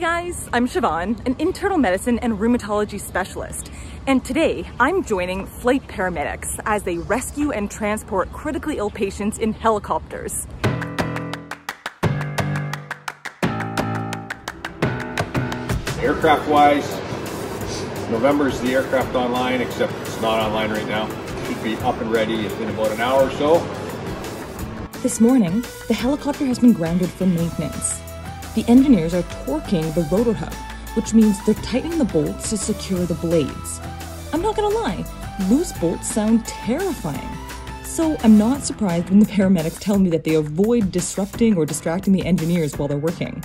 Hey guys, I'm Siobhan, an internal medicine and rheumatology specialist, and today I'm joining flight paramedics as they rescue and transport critically ill patients in helicopters. Aircraft-wise, November's the aircraft online, except it's not online right now. It should be up and ready in about an hour or so. This morning, the helicopter has been grounded for maintenance. The engineers are torquing the rotor hub, which means they're tightening the bolts to secure the blades. I'm not gonna lie, loose bolts sound terrifying. So I'm not surprised when the paramedics tell me that they avoid disrupting or distracting the engineers while they're working.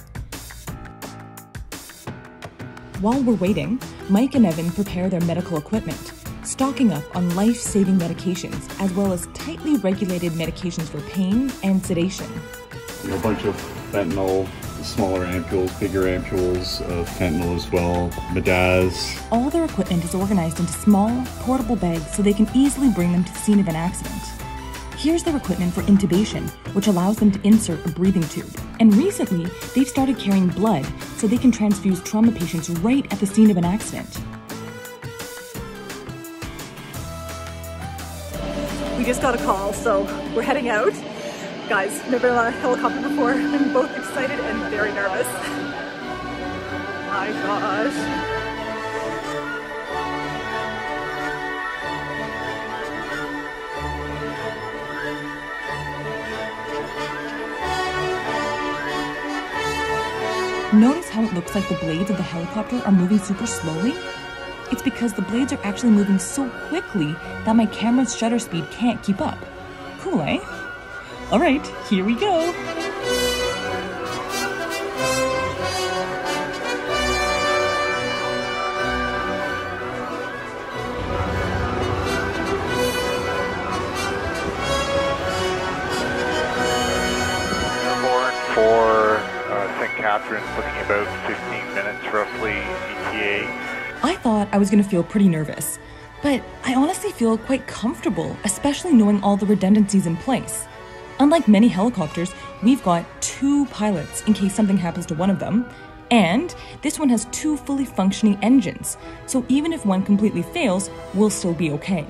While we're waiting, Mike and Evan prepare their medical equipment, stocking up on life-saving medications, as well as tightly regulated medications for pain and sedation. You know, a bunch of fentanyl, smaller ampules, bigger ampules of fentanyl as well, Madaz. All their equipment is organized into small, portable bags so they can easily bring them to the scene of an accident. Here's their equipment for intubation, which allows them to insert a breathing tube. And recently, they've started carrying blood so they can transfuse trauma patients right at the scene of an accident. We just got a call, so we're heading out. Guys, never been on a helicopter before. I'm both excited and very nervous. My gosh. Notice how it looks like the blades of the helicopter are moving super slowly? It's because the blades are actually moving so quickly that my camera's shutter speed can't keep up. Cool, eh? All right, here we go. Airborne for St. Catharines, looking about 15 minutes roughly, ETA. I thought I was going to feel pretty nervous, but I honestly feel quite comfortable, especially knowing all the redundancies in place. Unlike many helicopters, we've got two pilots in case something happens to one of them, and this one has two fully functioning engines, so even if one completely fails, we'll still be okay.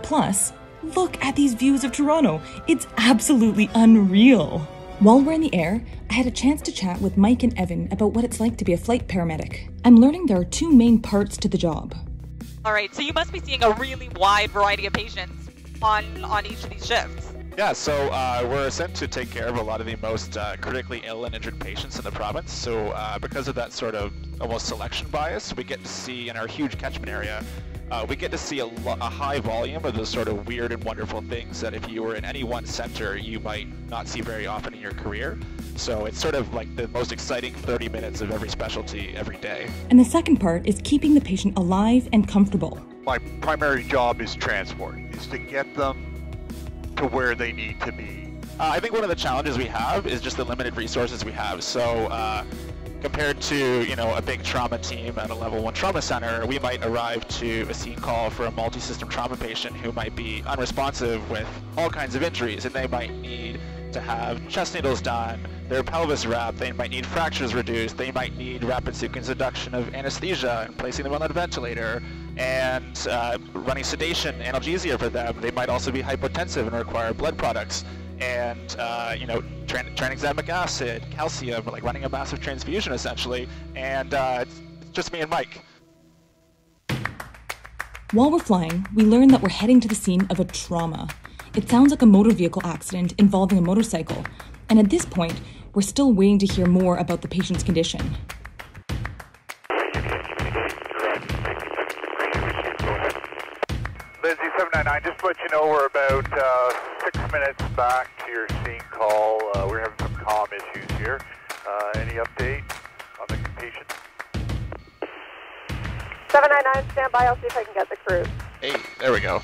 Plus, look at these views of Toronto. It's absolutely unreal. While we're in the air, I had a chance to chat with Mike and Evan about what it's like to be a flight paramedic. I'm learning there are two main parts to the job. All right, so you must be seeing a really wide variety of patients on each of these shifts. Yeah, so we're sent to take care of a lot of the most critically ill and injured patients in the province. So because of that sort of almost selection bias, we get to see in our huge catchment area, we get to see a high volume of those sort of weird and wonderful things that if you were in any one center, you might not see very often in your career. So it's sort of like the most exciting 30 minutes of every specialty every day. And the second part is keeping the patient alive and comfortable. My primary job is transport, is to get them to where they need to be. I think one of the challenges we have is just the limited resources we have. So compared to, you know, a big trauma team at a level 1 trauma center, we might arrive to a scene call for a multi-system trauma patient who might be unresponsive with all kinds of injuries, and they might need to have chest needles done, their pelvis wrapped, they might need fractures reduced, they might need rapid sequence induction of anesthesia and placing them on a ventilator, and running sedation, analgesia for them. They might also be hypotensive and require blood products, and you know, tranexamic acid, calcium, like running a massive transfusion essentially. And it's just me and Mike. While we're flying, we learn that we're heading to the scene of a trauma. It sounds like a motor vehicle accident involving a motorcycle, and at this point, we're still waiting to hear more about the patient's condition. Lindsay 799, just to let you know, we're about 6 minutes back to your scene call. We're having some comm issues here. Any update on the patient? 799, stand by. I'll see if I can get the crew. Hey, there we go.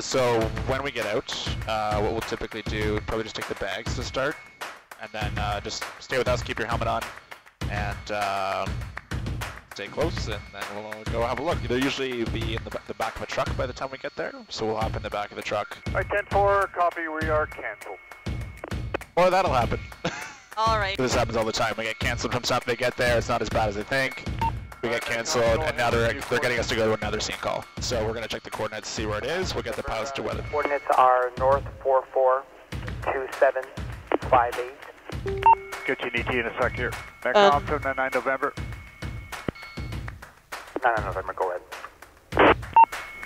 So when we get out, what we'll typically do, probably just take the bags to start, and then just stay with us, keep your helmet on, and stay close, and then we'll go have a look. They'll usually be in the back of a truck by the time we get there, so we'll hop in the back of the truck. All right, 10-4, copy, we are canceled. Or that'll happen. Alright. This happens all the time. We get canceled from something, they get there, it's not as bad as they think. We get canceled, and now they're getting us to go to another scene call. So we're going to check the coordinates, see where it is, we'll get the pilots to weather. Coordinates are north 442758. Get UDT in a sec here. Back off to 9 November. 9 November, go ahead.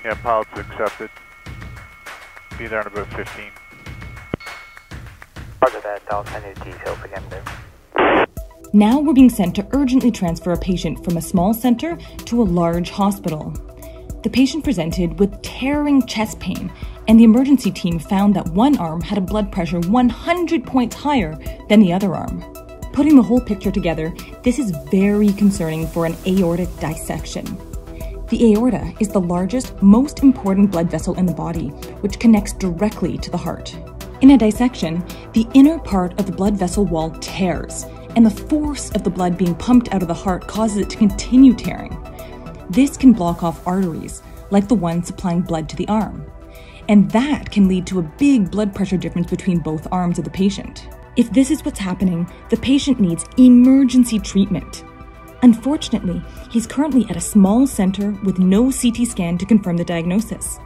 Yeah, pilots accepted. Be there in about 15. Roger that, I'll send you details again there. Now we're being sent to urgently transfer a patient from a small center to a large hospital. The patient presented with tearing chest pain, and the emergency team found that one arm had a blood pressure 100 points higher than the other arm. Putting the whole picture together, this is very concerning for an aortic dissection. The aorta is the largest, most important blood vessel in the body, which connects directly to the heart. In a dissection, the inner part of the blood vessel wall tears, and the force of the blood being pumped out of the heart causes it to continue tearing. This can block off arteries, like the one supplying blood to the arm. And that can lead to a big blood pressure difference between both arms of the patient. If this is what's happening, the patient needs emergency treatment. Unfortunately, he's currently at a small center with no CT scan to confirm the diagnosis.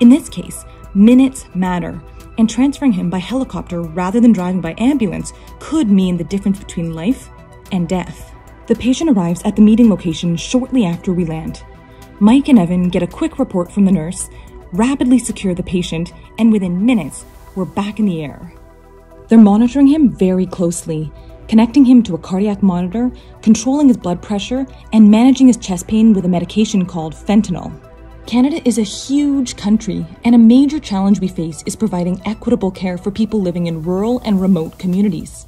In this case, minutes matter, and transferring him by helicopter rather than driving by ambulance could mean the difference between life and death. The patient arrives at the meeting location shortly after we land. Mike and Evan get a quick report from the nurse, rapidly secure the patient, and within minutes, we're back in the air. They're monitoring him very closely, connecting him to a cardiac monitor, controlling his blood pressure, and managing his chest pain with a medication called fentanyl. Canada is a huge country, and a major challenge we face is providing equitable care for people living in rural and remote communities.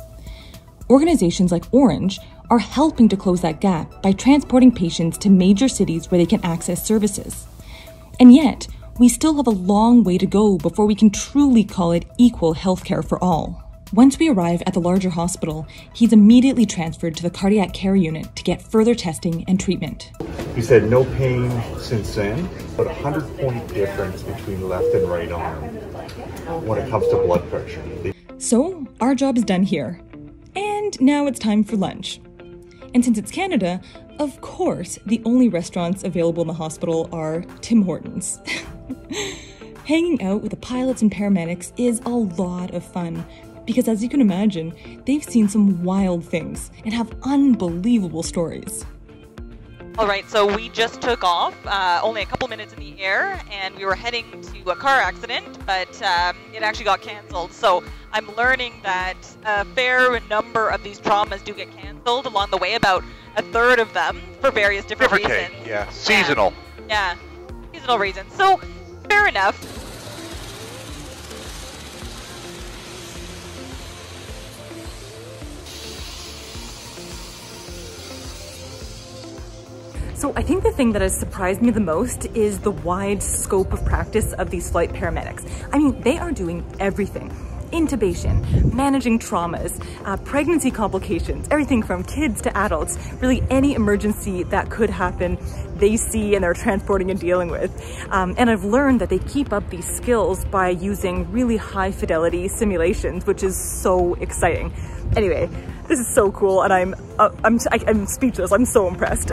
Organizations like Ornge are helping to close that gap by transporting patients to major cities where they can access services. And yet, we still have a long way to go before we can truly call it equal healthcare for all. Once we arrive at the larger hospital, he's immediately transferred to the cardiac care unit to get further testing and treatment. He's had no pain since then, but 100-point difference between left and right arm when it comes to blood pressure. So our job's done here. And now it's time for lunch. And since it's Canada, of course, the only restaurants available in the hospital are Tim Hortons. Hanging out with the pilots and paramedics is a lot of fun, because as you can imagine, they've seen some wild things and have unbelievable stories. All right, so we just took off, only a couple minutes in the air, and we were heading to a car accident, but it actually got canceled. So I'm learning that a fair number of these traumas do get canceled along the way, about a third of them for various different reasons. Yeah, seasonal. Yeah, seasonal reasons. So fair enough. So I think the thing that has surprised me the most is the wide scope of practice of these flight paramedics. I mean, they are doing everything. Intubation, managing traumas, pregnancy complications, everything from kids to adults, really any emergency that could happen, they see and they're transporting and dealing with. And I've learned that they keep up these skills by using really high fidelity simulations, which is so exciting. Anyway, this is so cool, and I'm speechless, I'm so impressed.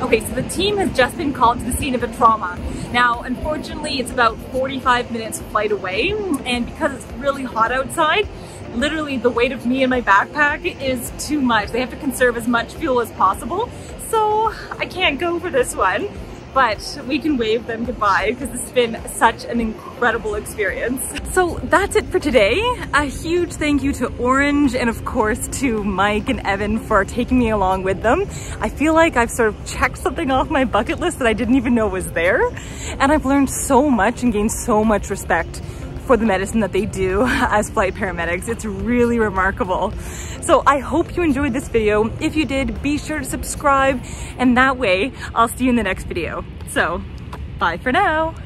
Okay, so the team has just been called to the scene of a trauma. Now, unfortunately, it's about 45 minutes flight away, and because it's really hot outside, literally the weight of me and my backpack is too much. They have to conserve as much fuel as possible, so I can't go for this one, but we can wave them goodbye because it's been such an incredible experience. So that's it for today. A huge thank you to Ornge and of course to Mike and Evan for taking me along with them. I feel like I've sort of checked something off my bucket list that I didn't even know was there. And I've learned so much and gained so much respect for the medicine that they do as flight paramedics. It's really remarkable. So I hope you enjoyed this video. If you did, be sure to subscribe, and that way I'll see you in the next video. So bye for now.